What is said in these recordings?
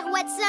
cher Watson.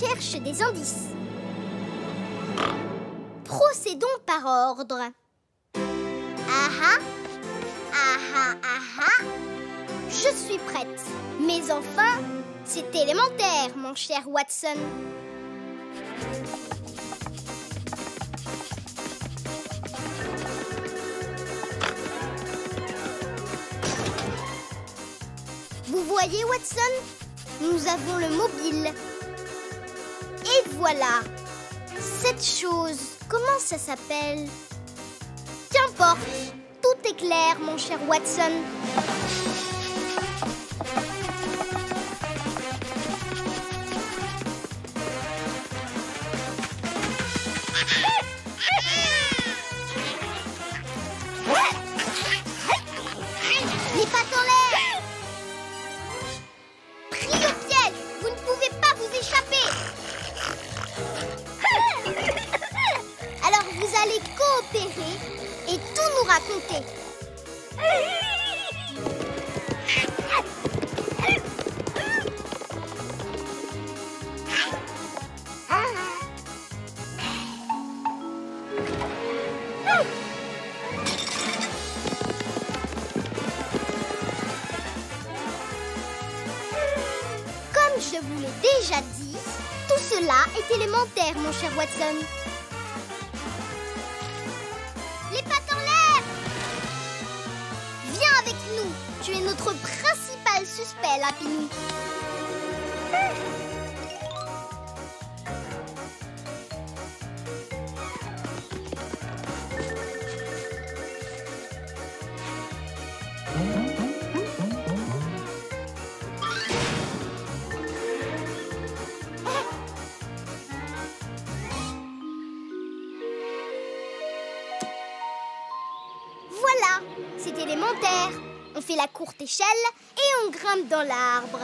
Cherche des indices. Procédons par ordre. Aha, aha, aha. Je suis prête. Mais enfin, c'est élémentaire, mon cher Watson. Vous voyez, Watson? Nous avons le mobile. Et voilà. Cette chose, comment ça s'appelle? Qu'importe, tout est clair, mon cher Watson. Les pattes en l'air! Pris au piège, vous ne pouvez pas vous échapper. Allez coopérer et tout nous raconter. Comme je vous l'ai déjà dit, tout cela est élémentaire, mon cher Watson. Tu es notre principal suspect, Lapini. Voilà, c'est élémentaire. On fait la courte échelle et on grimpe dans l'arbre.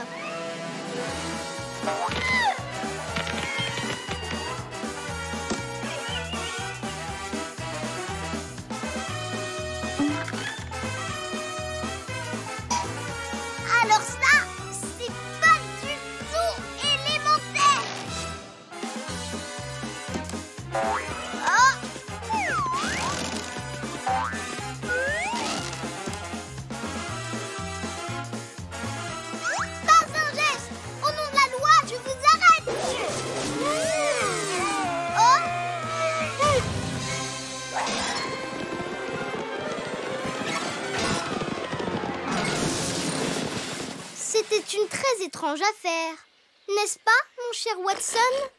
C'était une très étrange affaire, n'est-ce pas, mon cher Watson?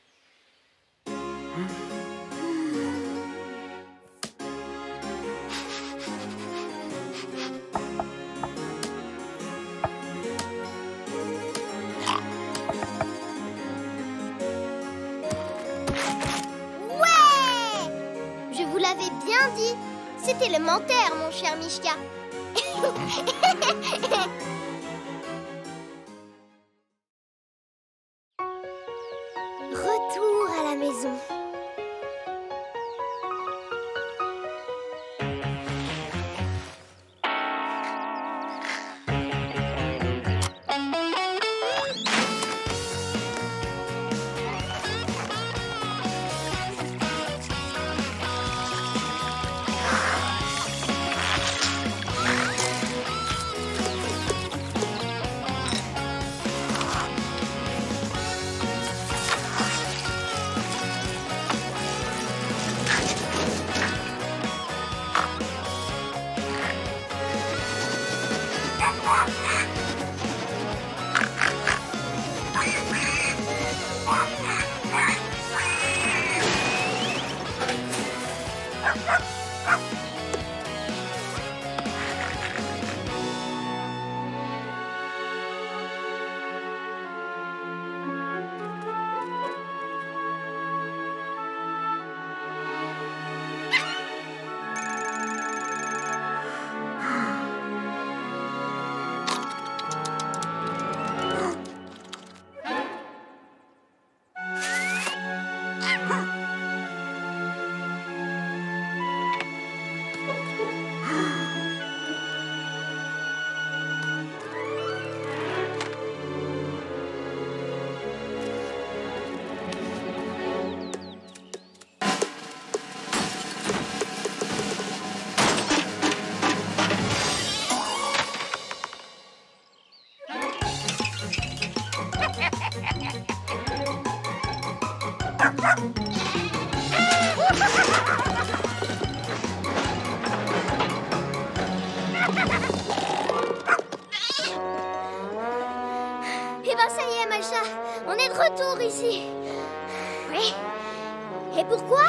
C'est élémentaire, mon cher Mishka. Retour à la maison. On est de retour ici. Oui. Et pourquoi?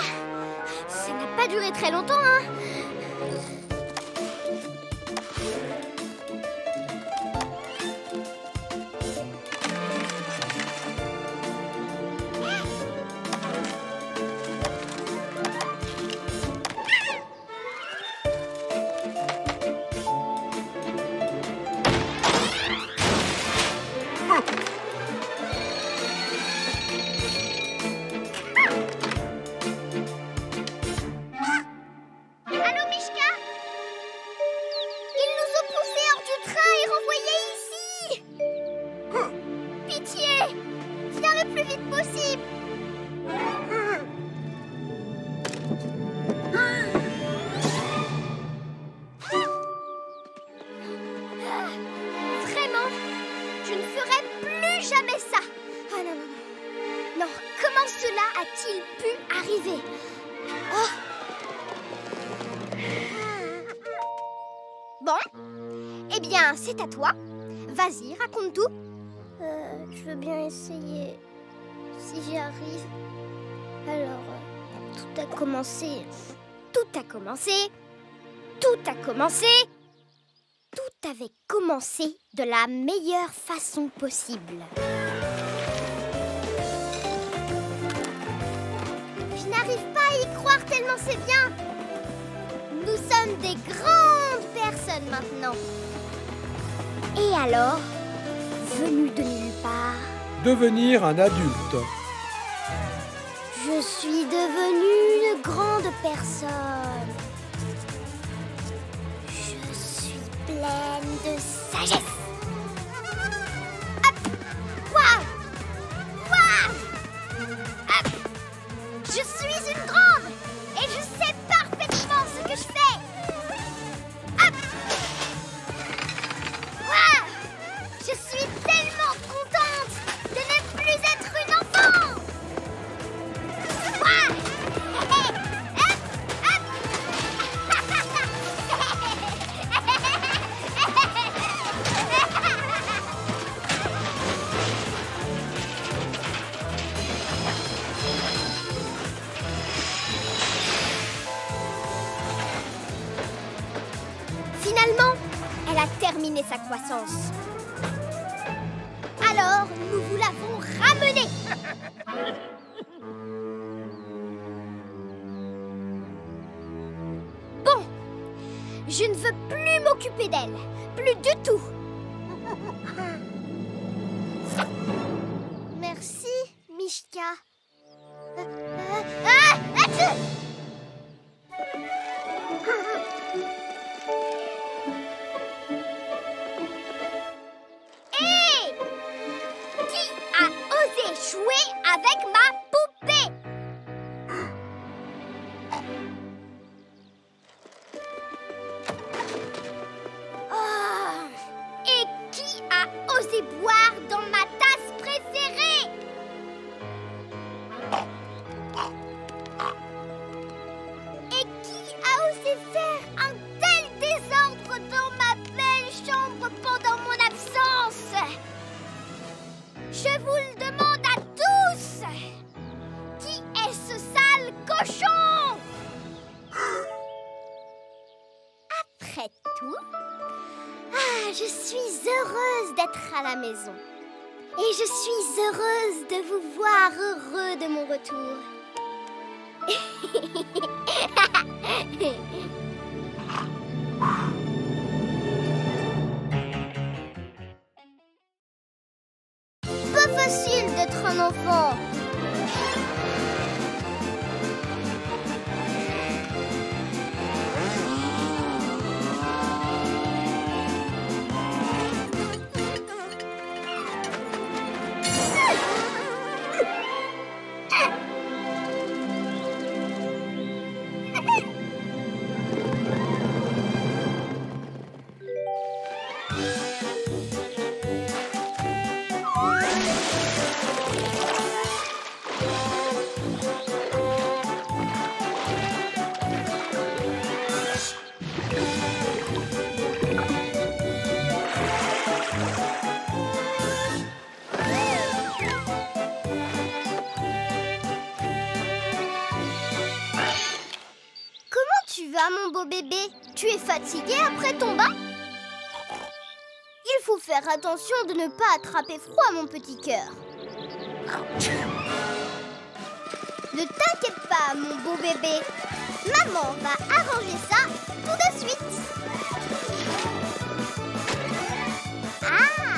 Ça n'a pas duré très longtemps, hein? A-t-il pu arriver? Oh. Bon, eh bien, c'est à toi. Vas-y, raconte tout. Je veux bien essayer. Si j'y arrive... Alors, Tout avait commencé de la meilleure façon possible. Je n'arrive pas à y croire tellement c'est bien. Nous sommes des grandes personnes maintenant. Et alors, venu de nulle part... Devenir un adulte. Je suis devenue une grande personne. Je suis pleine de sagesse. Je suis une grande et je sais parfaitement ce que je fais. Hop! Wow! Je suis tellement contente de ne plus être une enfant. Wow! Hop! Hop! freiner sa croissance. Alors, nous vous l'avons ramené. Bon, je ne veux plus m'occuper d'elle, plus du tout. Merci, Mishka. Jouer avec ma poupée. Oh. Et qui a osé boire dans ma tasse préférée? Et qui a osé faire un tel désordre dans ma belle chambre pendant mon absence? Je vous le demande. Cochon! Après tout, je suis heureuse d'être à la maison. Et je suis heureuse de vous voir heureux de mon retour. Pas facile d'être un enfant. Mon beau bébé, tu es fatigué après ton bain? Il faut faire attention de ne pas attraper froid, mon petit cœur. Ne t'inquiète pas, mon beau bébé. Maman va arranger ça tout de suite. Ah!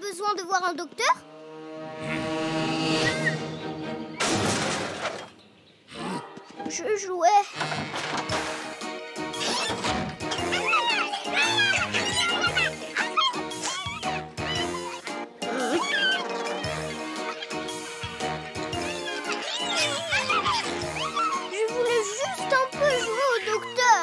Besoin de voir un docteur? Je jouais. Je voulais juste un peu jouer au docteur.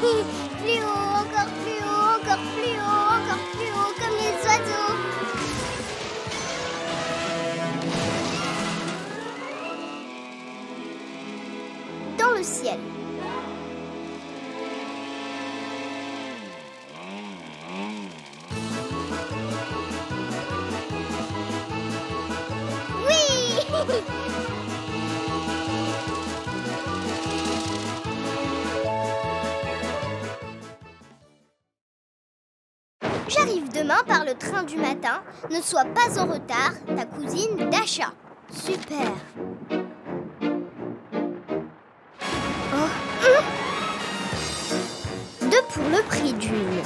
Plus haut, encore plus haut, encore plus haut, encore plus haut, comme les oiseaux. Dans le ciel. J'arrive demain par le train du matin. Ne sois pas en retard, ta cousine Dasha. Super. Oh. Deux pour le prix d'une.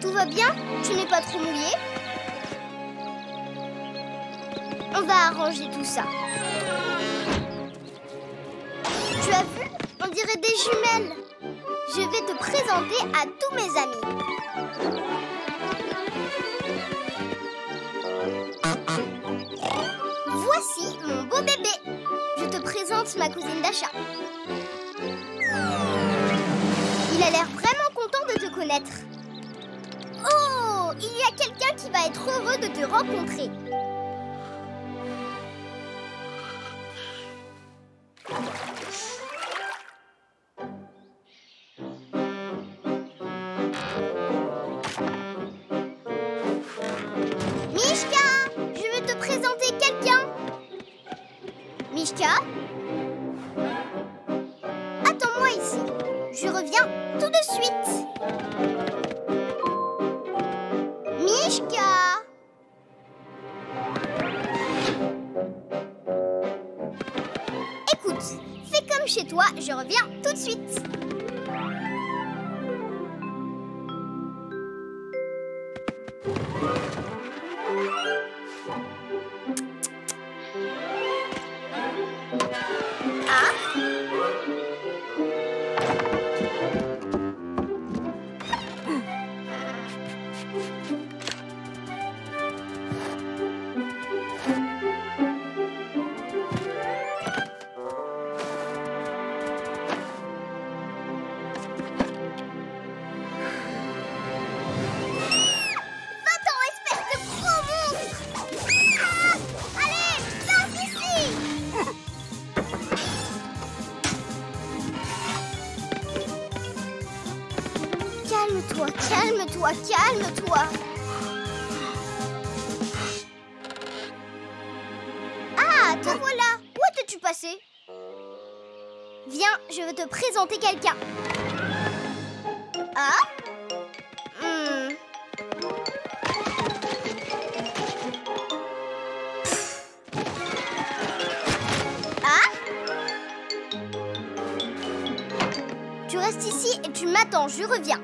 Tout va bien? Tu n'es pas trop mouillé? On va arranger tout ça. Tu as vu? On dirait des jumelles. Je vais te présenter à tous mes amis. Voici mon beau bébé. Je te présente ma cousine Dasha. Il a l'air vraiment content de te connaître. Oh, il y a quelqu'un qui va être heureux de te rencontrer. Mishka, je veux te présenter quelqu'un. Mishka? Attends-moi ici. Je reviens tout de suite. Mishka! Écoute, fais comme chez toi, je reviens tout de suite. Calme-toi, calme-toi. Ah, te voilà. Où étais-tu passé? Viens, je veux te présenter quelqu'un. Ah? Ah? Tu restes ici et tu m'attends, je reviens.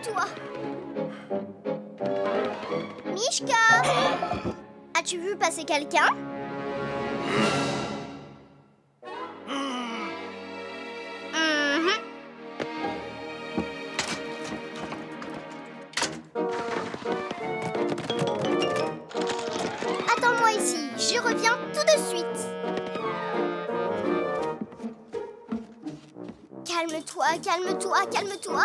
Calme-toi. Mishka! passer quelqu'un? Attends-moi ici, je reviens tout de suite. Calme-toi, calme-toi, calme-toi.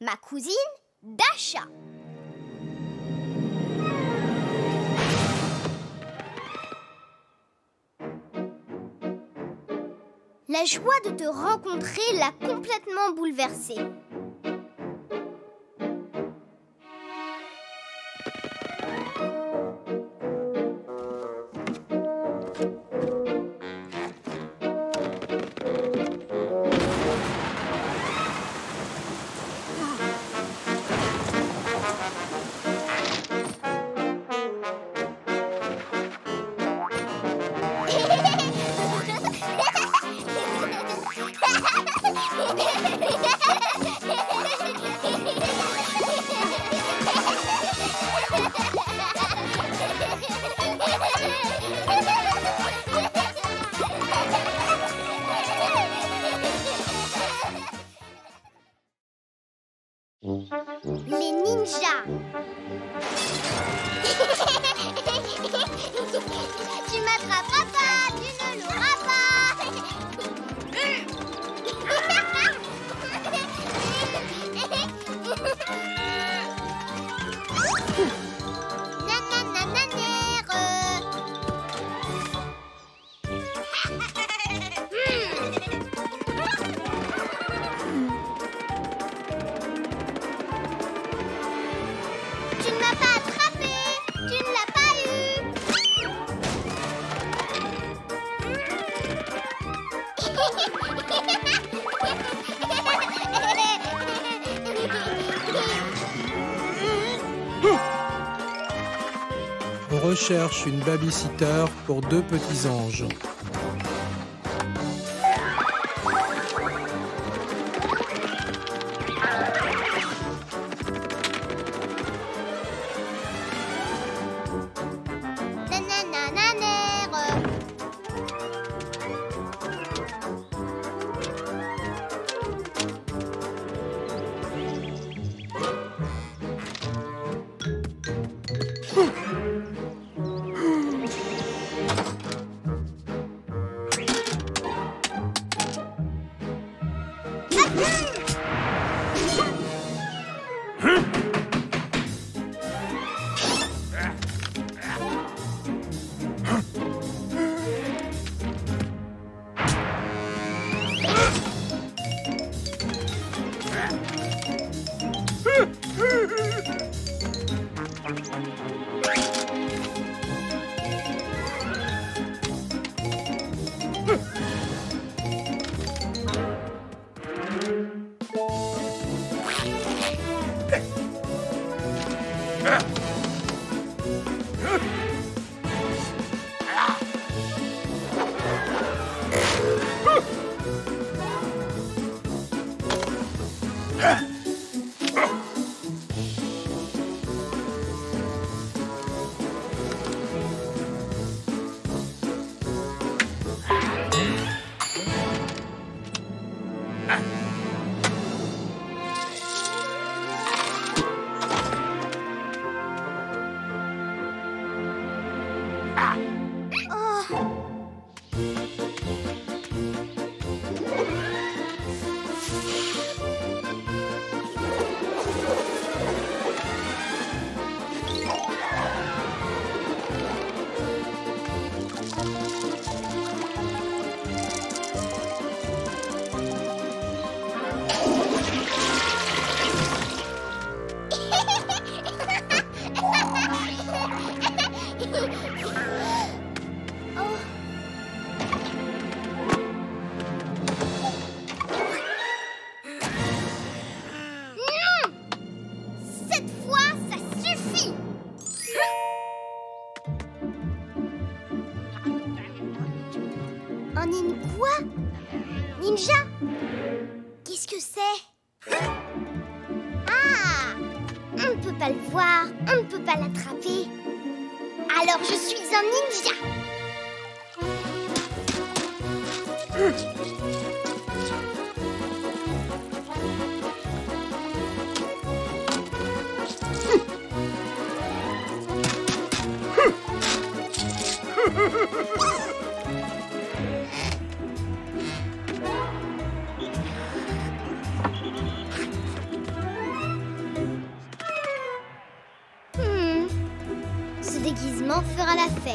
Ma cousine Dasha. La joie de te rencontrer l'a complètement bouleversée. Les ninjas. Tu m'attraperas pas, tu ne l'auras pas. Nananananère. On recherche une babysitter pour 2 petits anges. chat. Qu'est-ce que c'est? Ah! On ne peut pas le voir, on ne peut pas l'attraper. Alors je suis un ninja. Ce déguisement fera l'affaire.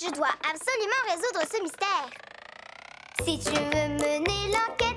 Je dois absolument résoudre ce mystère. Si tu veux mener l'enquête...